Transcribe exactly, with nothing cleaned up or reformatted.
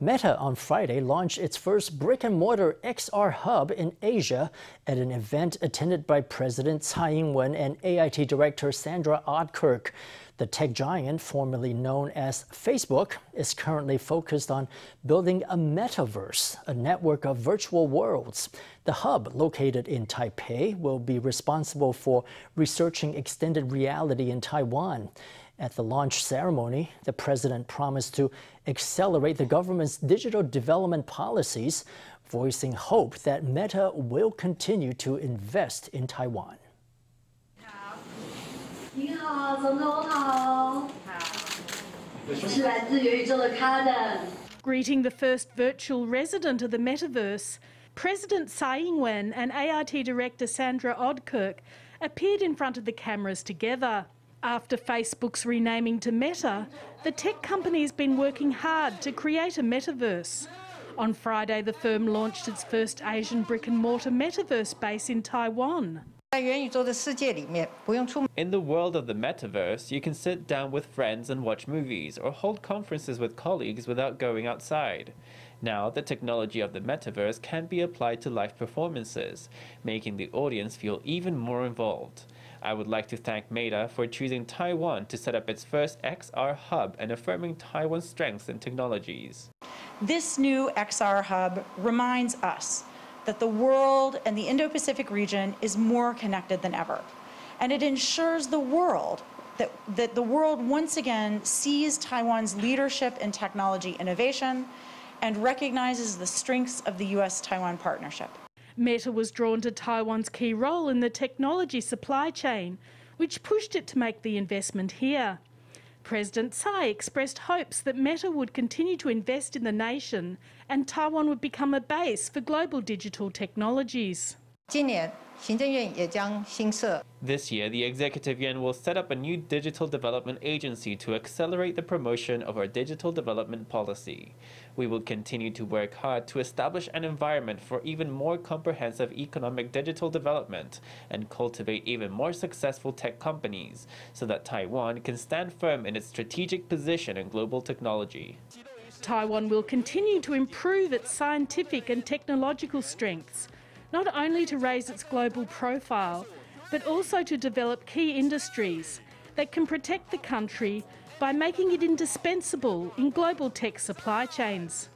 Meta on Friday launched its first brick-and-mortar X R Hub in Asia at an event attended by President Tsai Ing-wen and A I T Director Sandra Oudkirk. The tech giant, formerly known as Facebook, is currently focused on building a metaverse, a network of virtual worlds. The hub, located in Taipei, will be responsible for researching extended reality in Taiwan. At the launch ceremony, the president promised to accelerate the government's digital development policies, voicing hope that Meta will continue to invest in Taiwan. Greeting the first virtual resident of the Metaverse, President Tsai Ing-wen and A I T Director Sandra Oudkirk appeared in front of the cameras together. After Facebook's renaming to Meta, the tech company has been working hard to create a metaverse. On Friday, the firm launched its first Asian brick-and-mortar metaverse base in Taiwan. In the world of the metaverse, you can sit down with friends and watch movies, or hold conferences with colleagues without going outside. Now, the technology of the metaverse can be applied to live performances, making the audience feel even more involved. I would like to thank Meta for choosing Taiwan to set up its first X R Hub and affirming Taiwan's strengths and technologies. This new X R Hub reminds us that the world and the Indo-Pacific region is more connected than ever. And it ensures the world that, that the world once again sees Taiwan's leadership in technology innovation and recognizes the strengths of the U S Taiwan partnership. Meta was drawn to Taiwan's key role in the technology supply chain, which pushed it to make the investment here. President Tsai expressed hopes that Meta would continue to invest in the nation and Taiwan would become a base for global digital technologies. This year, the Executive Yuan will set up a new digital development agency to accelerate the promotion of our digital development policy. We will continue to work hard to establish an environment for even more comprehensive economic digital development and cultivate even more successful tech companies so that Taiwan can stand firm in its strategic position in global technology. Taiwan will continue to improve its scientific and technological strengths, not only to raise its global profile, but also to develop key industries that can protect the country by making it indispensable in global tech supply chains.